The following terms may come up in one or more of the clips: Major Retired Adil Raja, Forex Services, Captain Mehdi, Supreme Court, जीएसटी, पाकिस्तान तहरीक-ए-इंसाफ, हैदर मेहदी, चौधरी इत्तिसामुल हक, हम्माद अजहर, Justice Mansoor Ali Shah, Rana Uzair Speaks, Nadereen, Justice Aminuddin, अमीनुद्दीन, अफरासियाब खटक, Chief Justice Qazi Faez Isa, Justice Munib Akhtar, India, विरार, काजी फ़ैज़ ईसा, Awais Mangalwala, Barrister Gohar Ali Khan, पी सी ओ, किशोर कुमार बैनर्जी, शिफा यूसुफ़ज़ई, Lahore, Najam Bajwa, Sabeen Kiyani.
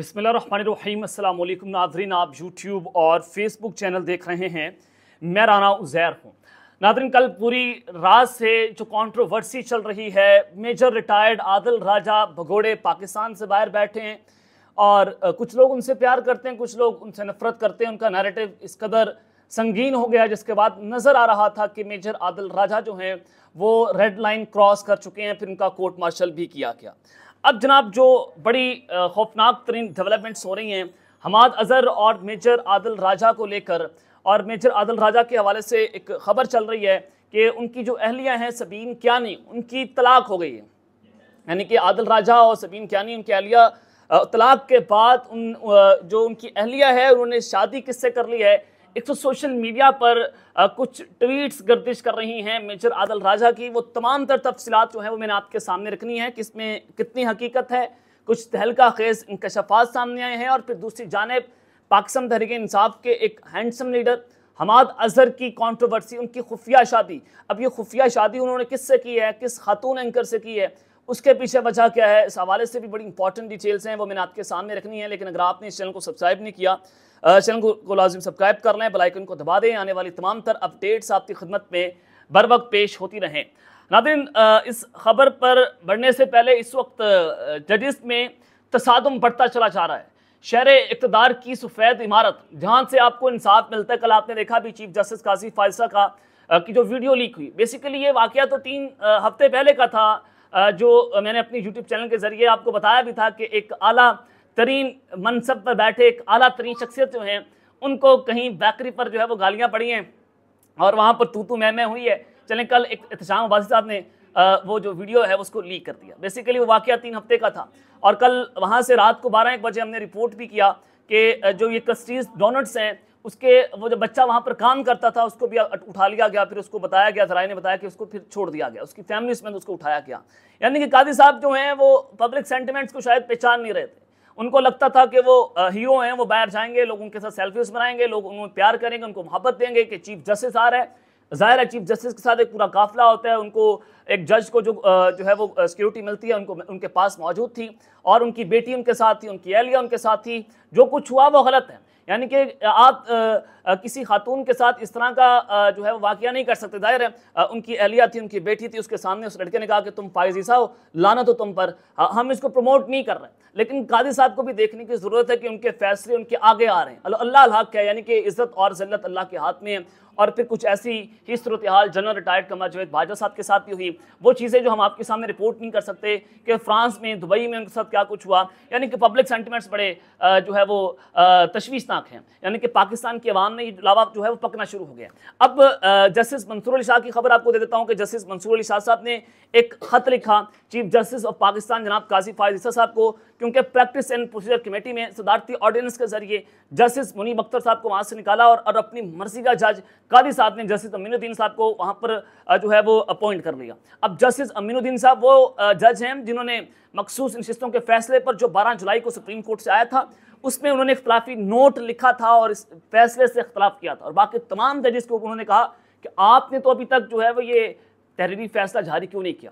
बिस्मिल्लाहिर्रहमानिर्रहीम। अस्सलाम वालेकुम नादरीन, आप यूट्यूब और फेसबुक चैनल देख रहे हैं। मैं राना उजैर हूँ। नादरीन, कल पूरी रात से जो कंट्रोवर्सी चल रही है, मेजर रिटायर्ड आदिल राजा भगोड़े पाकिस्तान से बाहर बैठे हैं और कुछ लोग उनसे प्यार करते हैं, कुछ लोग उनसे नफरत करते हैं। उनका नैरेटिव इस कदर संगीन हो गया जिसके बाद नज़र आ रहा था कि मेजर आदिल राजा जो हैं वो रेड लाइन क्रॉस कर चुके हैं। फिर उनका कोर्ट मार्शल भी किया गया। अब जनाब, जो बड़ी खौफनाक तरीन डेवलपमेंट्स हो रही हैं हम्माद अजहर और मेजर आदिल राजा को लेकर, और मेजर आदिल राजा के हवाले से एक खबर चल रही है कि उनकी जो अहलिया हैं सबीन कियानी, उनकी तलाक हो गई है। यानी कि आदिल राजा और सबीन कियानी, उनकी अहलिया तलाक के बाद जो उनकी अहलिया है उन्होंने शादी किससे कर ली है। एक तो सोशल मीडिया पर कुछ ट्वीट्स गर्दिश कर रही हैं मेजर आदिल राजा की। वो तमाम तर तफसीलात जो हैं वो मैंने आपके सामने रखनी है कि इसमें कितनी हकीकत है। कुछ तहलका खेज इंकशाफात सामने आए हैं। और फिर दूसरी जानेब पाकिस्तान तहरीक-ए-इंसाफ के एक हैंडसम लीडर हम्माद अजहर की कंट्रोवर्सी, उनकी खुफिया शादी। अब ये खुफिया शादी उन्होंने किससे की है, किस खातून एंकर से की है, उसके पीछे वजह क्या है, इस हवाले से भी बड़ी इंपॉर्टेंट डिटेल्स हैं, वो मैंने आपके सामने रखनी है। लेकिन अगर आपने इस चैनल को सब्सक्राइब नहीं किया, चैनल को लाजिम सब्सक्राइब कर लें, बेल आइकन को दबा दें, आने वाली तमाम तर अपडेट्स आपकी खिदमत में बर वक्त पेश होती रहें। नादिन, इस खबर पर बढ़ने से पहले, इस वक्त जजेस में तसादम बढ़ता चला जा रहा है। शहर इक़्तिदार की सफ़ेद इमारत जहाँ से आपको इंसाफ मिलता है, कल आपने देखा भी चीफ जस्टिस काजी फ़ैज़ ईसा की जो वीडियो लीक हुई। बेसिकली ये वाक़या तो 3 हफ्ते पहले का था, जो मैंने अपने यूट्यूब चैनल के ज़रिए आपको बताया भी था कि एक आला तरीन मनसब पर बैठे एक आला तरीन शख्सियत जो हैं उनको कहीं बेकरी पर जो है वो गालियाँ पड़ी हैं और वहाँ पर तू तू मैं हुई है। चलें, कल एक एहतशाम वासी साहब ने वो जो वीडियो है उसको लीक कर दिया। बेसिकली वो वाक़या 3 हफ्ते का था और कल वहाँ से रात को 12-1 बजे हमने रिपोर्ट भी किया कि जो ये कस्टीज डोनट्स हैं उसके वो जो बच्चा वहाँ पर काम करता था उसको भी उठा लिया गया। फिर उसको बताया गया, ज़राए ने बताया कि उसको फिर छोड़ दिया गया, उसकी फैमिली में उसको उठाया गया। यानी कि काजी साहब जो हैं वो पब्लिक सेंटिमेंट्स को शायद पहचान नहीं रहे थे। उनको लगता था कि वो हीरो हैं, वो बाहर जाएंगे, लोग उनके साथ सेल्फीज बनाएंगे, लोग उन्हें प्यार करेंगे, उनको मोहब्बत देंगे कि चीफ जस्टिस आ रहा है। ज़ाहिर है चीफ जस्टिस के साथ एक पूरा काफिला होता है। उनको एक जज को जो है वो सिक्योरिटी मिलती है, उनको उनके पास मौजूद थी और उनकी बेटी उनके साथ थी, उनकी एहलिया उनके साथ थी। जो कुछ हुआ वो गलत है। यानी कि आप किसी खातून के साथ इस तरह का जो है वो वाक़या नहीं कर सकते। ज़ाहिर है उनकी अहलिया थी, उनकी बेटी थी, उसके सामने उस लड़के ने कहा कि तुम फ़ैज़ ईसा हो, लानत हो तुम पर। हम इसको प्रमोट नहीं कर रहे हैं, लेकिन काजी साहब को भी देखने की ज़रूरत है कि उनके फैसले उनके आगे आ रहे हैं। अल्लाह हक है, यानी कि इज़्ज़त और ज़िल्लत अल्लाह के हाथ में है। और फिर कुछ ऐसी ही सूरत हाल जनरल रिटायर्ड कमर जवेद बाजवा साहब के साथ भी हुई। वो चीज़ें जो हम आपके सामने रिपोर्ट नहीं कर सकते कि फ्रांस में, दुबई में उनके साथ क्या कुछ हुआ। यानी कि पब्लिक सेंटिमेंट्स बड़े जो है वो तशवीशनाक हैं। यानी कि पाकिस्तान की आवाम ने ये लावा जो है वो पकना शुरू हो गया। अब जस्टिस मंसूर अली शाह की खबर आपको दे देता हूँ कि जस्टिस मंसूर अली शाह साहब ने एक ख़त लिखा चीफ जस्टिस ऑफ पाकिस्तान जनाब काजी फ़ैज़ ईसा साहब को, क्योंकि प्रैक्टिस एंड प्रोसीजर कमेटी में सदारती ऑर्डिनेंस के जरिए जस्टिस मुनीब अख्तर साहब को वहाँ से निकाला और अपनी मर्जी का जज काजी साहब ने जस्टिस अमीनुद्दीन साहब को वहाँ पर जो है वो अपॉइंट कर लिया। अब जस्टिस अमीनुद्दीन साहब वो जज हैं जिन्होंने मखसूस नशिस्तों के फैसले पर जो 12 जुलाई को सुप्रीम कोर्ट से आया था उसमें उन्होंने इख्तलाफी नोट लिखा था और इस फैसले से इख्तलाफ किया था। और बाकी तमाम जजेस को उन्होंने कहा कि आपने तो अभी तक जो है वो ये तहरीरी फैसला जारी क्यों नहीं किया।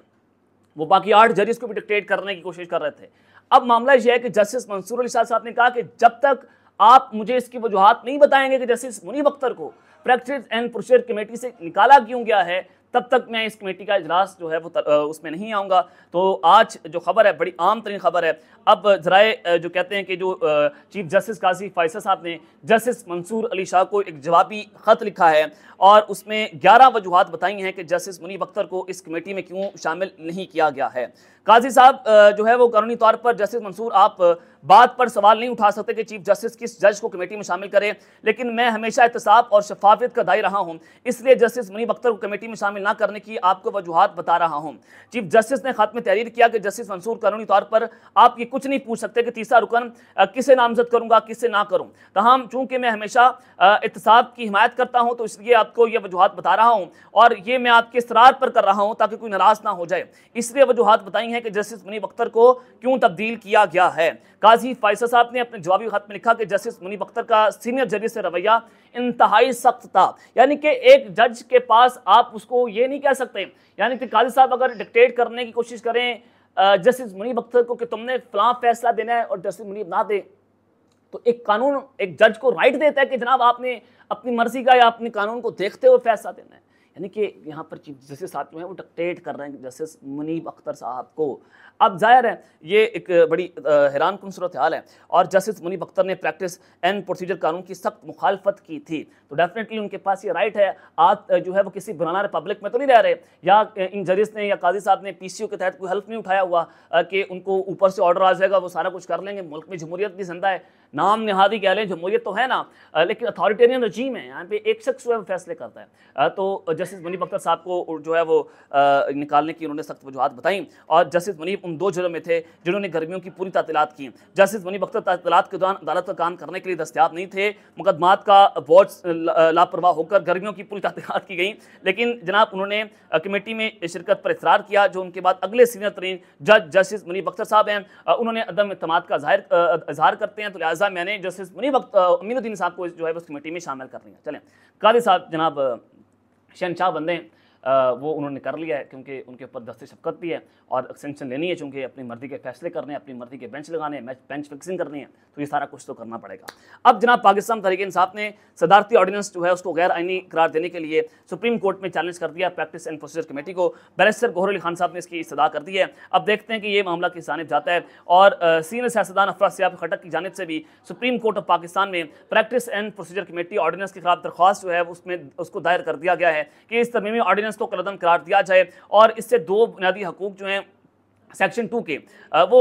वो बाकी 8 जजेस को भी डिक्टेट करने की कोशिश कर रहे थे। अब मामला यह है कि जस्टिस मंसूर अली शाह साहब ने कहा कि जब तक आप मुझे इसकी वजूहत नहीं बताएंगे कि जस्टिस मुनीब अख्तर को प्रैक्टिस एंड प्रोसीजर कमेटी से निकाला क्यों गया है, तब तक मैं इस कमेटी का इजलास जो है वो उसमें नहीं आऊँगा। तो आज जो खबर है बड़ी आम तरीन खबर है। अब ज़राए जो कहते हैं कि जो चीफ जस्टिस काजी फ़ैज़ ईसा साहब ने जस्टिस मंसूर अली शाह को एक जवाबी ख़त लिखा है और उसमें 11 वजूहत बताई हैं कि जस्टिस मुनीब अख्तर को इस कमेटी में क्यों शामिल नहीं किया गया है। काजी साहब जो है वो कानूनी तौर पर जस्टिस मंसूर आप बात पर सवाल नहीं उठा सकते कि चीफ जस्टिस किस जज को कमेटी में शामिल करें, लेकिन मैं हमेशा एहतसाब और शफाफियत का दाई रहा हूँ, इसलिए जस्टिस मुनीब अख्तर को कमेटी में शामिल ना करने की आपको वजूहत बता रहा हूँ। चीफ जस्टिस ने खत में तहरीर किया कि जस्टिस मंसूर कानूनी तौर पर आप ये कुछ नहीं पूछ सकते कि तीसरा रुकन किसे नामजद करूँगा किसे ना करूँ। तहम चूँकि मैं हमेशा एहतसाब की हिमायत करता हूँ तो इसलिए आपको यह वजूहत बता रहा हूँ और ये मैं आपके इसरार पर कर रहा हूँ ताकि कोई नाराज़ ना हो जाए। इसलिए वजूहत बताई हैं कि जस्टिस मुनीब अख्तर को क्यों तब्दील किया गया है। काजी फ़ैज़ ईसा साहब ने अपने जवाबी खत में लिखा कि जस्टिस मुनीब अख्तर का सीनियर जज से रवैया इंतहाई सख्त था। यानी कि एक जज के पास आप उसको ये नहीं कह सकते। यानी कि काजी साहब अगर डिक्टेट करने की कोशिश करें जस्टिस मुनीब अख्तर को कि तुमने फलां फैसला देना है और जस्टिस मुनीब ना दे, तो एक कानून एक जज को राइट देता है कि जनाब आपने अपनी मर्जी का या अपने कानून को देखते हुए फैसला देना है। यानी कि यहाँ पर चीफ जस्टिस साहब जो हैं वो डिक्टेट कर रहे हैं जस्टिस मुनीब अख्तर साहब को। अब जाहिर है ये एक बड़ी हैरान कुन सूरत हाल है और जस्टिस मुनीब अख्तर ने प्रैक्टिस एंड प्रोसीजर कानून की सख्त मुखालफत की थी, तो डेफिनेटली उनके पास ये राइट है। आज जो है वो किसी बनाना रिपब्लिक में तो नहीं रह रहे, या इन जजेस ने या काजी साहब ने पी सी ओ के तहत कोई हेल्प नहीं उठाया हुआ कि उनको ऊपर से ऑर्डर आ जाएगा वो सारा कुछ कर लेंगे। मुल्क में जमहूरियत भी जिंदा है, नाम नहाद ही कह लें जमहूरियत तो है ना, लेकिन अथॉरिटेरियन रजीम है, यहाँ पे एक शख्स जो है वो फैसले करता है। तो जस्टिस मुनीब अख्तर साहब को जो है वो निकालने की उन्होंने सख्त वजूहत बताई और जस्टिस मुनीब उन दो जजों में थे जिन्होंने गर्मियों की पूरी तातीलात की। जस्टिस मुनीब अख्तर तातीलात के दौरान अदालत का काम करने के लिए दस्तियाब नहीं थे, मुकदमात का बोझ लापरवाह होकर गर्मियों की पूरी तातीलात की गई, लेकिन जनाब उन्होंने कमेटी में शिरकत पर इकरार किया जो उनके बाद अगले सीनियर तरीन जज जस्टिस मुनीब अख्तर साहब हैं। उन्होंने अदम एतमाद का इजहार करते हैं, तो लिहाजा मैंने जस्टिस मुनीब अमीनुद्दीन साहब को जो है उस कमेटी में शामिल कर लिया। चलें, काजी साहब जनाब शहनशाह बंदे वो उन्होंने कर लिया है क्योंकि उनके ऊपर दस्ते शफकत भी है और एक्सटेंशन लेनी है चूँकि अपनी मर्जी के फैसले करने हैं, अपनी मर्जी के बेंच लगाने हैं, बेंच फिक्सिंग करनी है, तो ये सारा कुछ तो करना पड़ेगा। अब जनाब पाकिस्तान तहरीक इंसाफ ने सदारती ऑर्डिनेंस जो है उसको गैर आइनी करार देने के लिए सुप्रीम कोर्ट में चैलेंज कर दिया प्रैक्टिस एंड प्रोसीजर कमेटी को। बैरिस्टर गोहर अली खान साहब ने इसकी सदा कर दी है। अब देखते हैं कि ये मामला किस जानिब जाता है। और सीनियर सियासतदान अफरासियाब खटक की जानिब से भी सुप्रीम कोर्ट ऑफ पाकिस्तान में practice and procedure committee ordinance के खिलाफ दरख्वास्त जो है उसमें उसको दायर कर दिया गया है कि इस तरमीमी ऑर्डिनेंस को कलदम करार दिया जाए और इससे दो बुनियादी हकूक जो हैं सेक्शन 2 के वो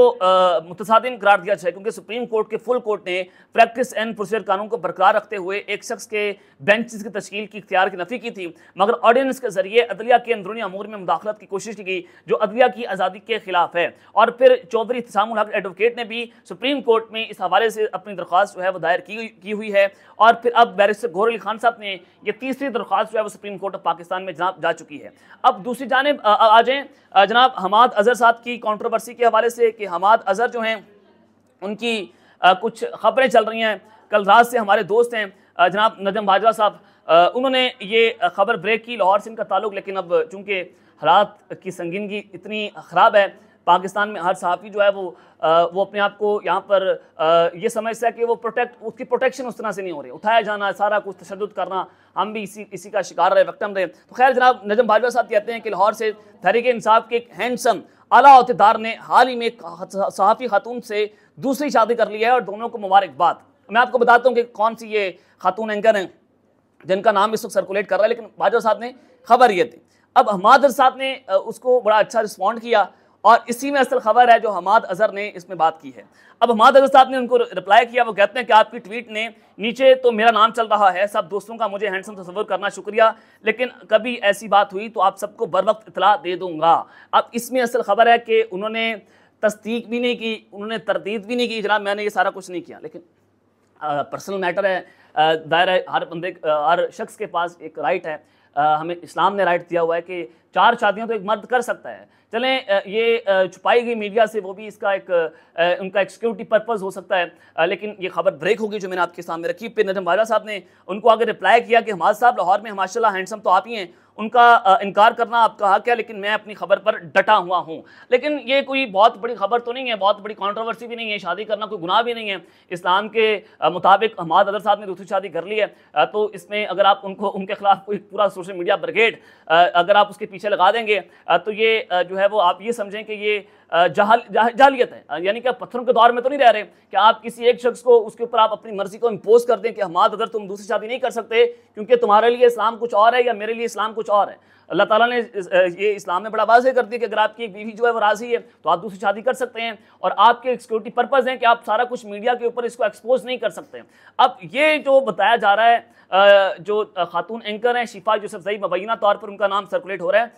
मुतसादिम करार दिया जाए, क्योंकि सुप्रीम कोर्ट के फुल कोर्ट ने प्रैक्टिस एंड प्रोसीजर कानून को बरकरार रखते हुए एक शख्स के बेंचेस की तशकील की इख्तियार की नफी की थी, मगर ऑर्डिनेंस के जरिए अदलिया के अंदरूनी अमूर में मुदाखलत की कोशिश की गई जो अदलिया की आज़ादी के खिलाफ है। और फिर चौधरी इत्तिसामुल हक एडवोकेट ने भी सुप्रीम कोर्ट में इस हवाले से अपनी दरख्वास्त जो है वो दायर की हुई है। और फिर अब बैरिस्टर गोहर अली खान साहब ने यह तीसरी दरख्वास्त जो है वो सुप्रीम कोर्ट ऑफ पाकिस्तान में जनाब जा चुकी है। अब दूसरी जानिब आ जाएँ जनाब हम्माद अजहर साहब की कंट्रोवर्सी के हवाले से कि हम्माद अजहर जो हैं उनकी कुछ खबरें चल रही हैं। कल रात से हमारे दोस्त हैं जनाब नजम बाजवा साहब, उन्होंने ये खबर ब्रेक की लाहौर से इनका ताल्लुक, लेकिन अब चूंकि हालात की संगीनगी इतनी ख़राब है पाकिस्तान में, हर सहाफ़ी जो है वो अपने आप को यहाँ पर ये समझता है कि वो उसकी प्रोटेक्शन उस तरह से नहीं हो रही, उठाया जाना, सारा कुछ तशद्दुद करना, हम भी इसी का शिकार रहे, विक्टिम रहे। तो खैर जनाब नजम बाजवा साहब कहते हैं कि लाहौर से तहरीक इंसाफ के एक हैंडसम आला अहदेदार ने हाल ही में सहाफ़ी खातून से दूसरी शादी कर ली है और दोनों को मुबारकबाद। मैं आपको बताता हूँ कि कौन सी ये खातून एंकर हैं जिनका नाम इस वक्त सर्कुलेट कर रहा है, लेकिन बाजवा साहब ने खबर ये दी। अब हम्माद अजहर साहब ने उसको बड़ा अच्छा रिस्पॉन्ड किया और इसी में असल खबर है जो हम्माद अजहर ने इसमें बात की है। अब हम्माद अजहर साहब ने उनको रिप्लाई किया, वो कहते हैं कि आपकी ट्वीट ने नीचे तो मेरा नाम चल रहा है, सब दोस्तों का मुझे हैंडसम तस्वर करना शुक्रिया, लेकिन कभी ऐसी बात हुई तो आप सबको बर वक्त इतला दे दूंगा। अब इसमें असल खबर है कि उन्होंने तस्दीक भी नहीं की, उन्होंने तरदीद भी नहीं की, जनाब मैंने ये सारा कुछ नहीं किया, लेकिन पर्सनल मैटर है, दायरा हर बंदे हर शख्स के पास एक राइट है, हमें इस्लाम ने राइट दिया हुआ है कि 4 शादियां तो एक मर्द कर सकता है। चलें ये छुपाई गई मीडिया से, वो भी इसका उनका एक सिक्योरिटी पर्पज़ हो सकता है, लेकिन ये खबर ब्रेक होगी जो मैंने आपके सामने रखी। फिर नजम बाजवा साहब ने उनको आगे रिप्लाई किया कि हम्माद साहब लाहौर में माशाल्लाह हैंडसम तो आप ही हैं, उनका इनकार करना आपका हक है, लेकिन मैं अपनी खबर पर डटा हुआ हूँ। लेकिन ये कोई बहुत बड़ी खबर तो नहीं है, बहुत बड़ी कंट्रोवर्सी भी नहीं है, शादी करना कोई गुनाह भी नहीं है, इस्लाम के मुताबिक हम्माद अजहर साहब ने दूसरी शादी कर ली है, तो इसमें अगर आप उनको उनके खिलाफ कोई पूरा सोशल मीडिया ब्रिगेड अगर आप उसके पीछे लगा देंगे तो ये जो है वो आप ये समझें कि ये जाहलियत है। यानी कि आप पत्थरों के दौर में तो नहीं रह रहे कि आप किसी एक शख्स को उसके ऊपर आप अपनी मर्जी को इम्पोज कर दें कि हम्माद अजहर तुम दूसरी शादी नहीं कर सकते क्योंकि तुम्हारे लिए इस्लाम कुछ और है या मेरे लिए इस्लाम कुछ और है। अल्लाह ताला ने ये इस्लाम में बड़ा वाज़े कर दिया कि अगर आपकी एक बीवी जो है वो राज़ी है तो आप दूसरी शादी कर सकते हैं, और आपके सिक्योरिटी पर्पज़ हैं कि आप सारा कुछ मीडिया के ऊपर इसको एक्सपोज नहीं कर सकते। अब ये जो बताया जा रहा है, जो खातून एंकर हैं शिफा यूसुफ़ज़ई, मुबैना तौर पर उनका नाम सर्कुलेट हो रहा है,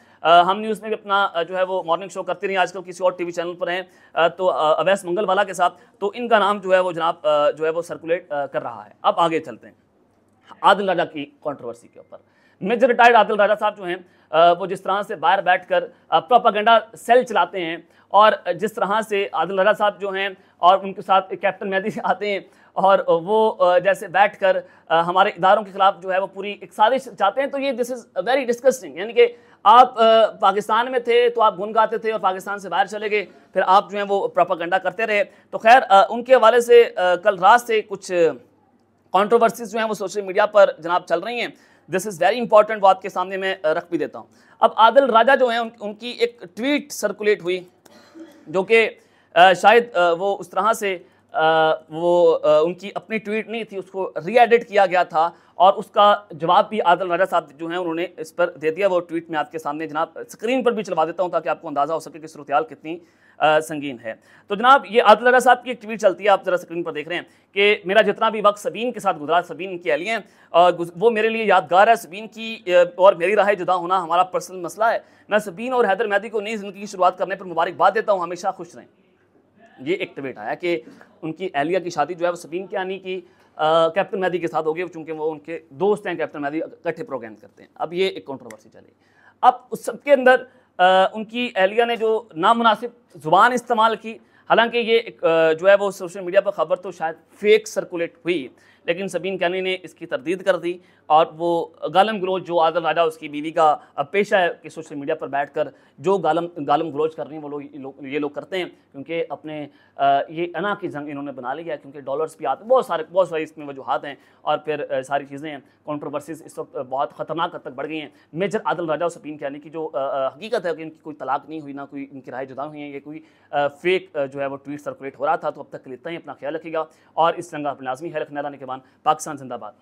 हम न्यूज़ में भी अपना जो है वो मॉर्निंग शो करते नहीं, आजकल किसी और टीवी चैनल पर हैं तो अवैस मंगलवाला के साथ, तो इनका नाम जो है वो जनाब जो है वो सर्कुलेट कर रहा है। अब आगे चलते हैं आदिल राजा की कॉन्ट्रोवर्सी के ऊपर। मेजर रिटायर्ड आदिल राजा साहब जो हैं वो जिस तरह से बाहर बैठकर प्रोपागेंडा सेल चलाते हैं और जिस तरह से आदिल राजा साहब जो हैं और उनके साथ कैप्टन मेहदी आते हैं और वो जैसे बैठकर हमारे इदारों के खिलाफ जो है वो पूरी एक साजिश चाहते हैं, तो ये दिस इज़ वेरी डिस्कस्टिंग। यानी कि आप पाकिस्तान में थे तो आप गुन गाते थे और पाकिस्तान से बाहर चले गए, फिर आप जो है वो प्रोपागेंडा करते रहे। तो खैर उनके हवाले से कल रात से कुछ कॉन्ट्रोवर्सीज जो हैं वो सोशल मीडिया पर जनाब चल रही हैं। दिस इज़ वेरी इंपॉर्टेंट, वो आपके सामने मैं रख भी देता हूँ। अब आदिल राजा जो हैं उनकी एक ट्वीट सर्कुलेट हुई जो कि शायद वो उस तरह से उनकी अपनी ट्वीट नहीं थी, उसको रीएडिट किया गया था और उसका जवाब भी आदिल राजा साहब जो हैं उन्होंने इस पर दे दिया। वो ट्वीट में आपके सामने जनाब स्क्रीन पर भी चलवा देता हूं ताकि आपको अंदाज़ा हो सके कि सूरत-ए-हाल कितनी संगीन है। तो जनाब ये आदिल राजा साहब की एक ट्वीट चलती है, आप ज़रा स्क्रीन पर देख रहे हैं कि मेरा जितना भी वक्त सबीन के साथ गुजरा, सबीन की एलियन वो मेरे लिए यादगार है। सबीन की और मेरी राह जुदा होना हमारा पर्सनल मसला है। मैं सबीन और हैदर मेहदी को नई ज़िंदगी की शुरुआत करने पर मुबारकबाद देता हूँ, हमेशा खुश रहें। ये एक ट्वीट आया कि उनकी एहलिया की शादी जो है वो सबीन कियानी की कैप्टन मेहदी के साथ हो गई, चूँकि वो उनके दोस्त हैं, कैप्टन मेहदी इकट्ठे प्रोग्राम करते हैं। अब ये एक कंट्रोवर्सी चली। अब उस सबके अंदर उनकी एहलिया ने जो नामुनासिब ज़ुबान इस्तेमाल की, हालांकि ये जो है वो सोशल मीडिया पर ख़बर तो शायद फेक सर्कुलेट हुई, लेकिन सबीन कियानी ने इसकी तरदीद कर दी और वो गालम गलोच जो आदिल राजा उसकी बीवी का पेशा है कि सोशल मीडिया पर बैठकर जो गालम गलोच कर रही हैं वो ये लोग करते हैं, क्योंकि अपने ये अना की जंग इन्होंने बना लिया है, क्योंकि डॉलर्स भी आते हैं, बहुत सारी इसमें वजूहत हैं और फिर सारी चीज़ें हैं। कॉन्ट्रोवर्सीज इस वक्त बहुत ख़तरनाक हद तक बढ़ गई हैं। मेजर आदिल राजा और सबीन कियानी की जो हकीकत है कि इनकी कोई तलाक नहीं हुई, ना कोई इनकी राय जुदा हुई है, ये कोई फेक जो है वो ट्वीट सर्कुलेट हो रहा था। तो अब तक लेते हैं, अपना ख्याल रखिएगा और इस जंग अपने लाजमी है। रखने के बाद पाकिस्तान जिंदाबाद।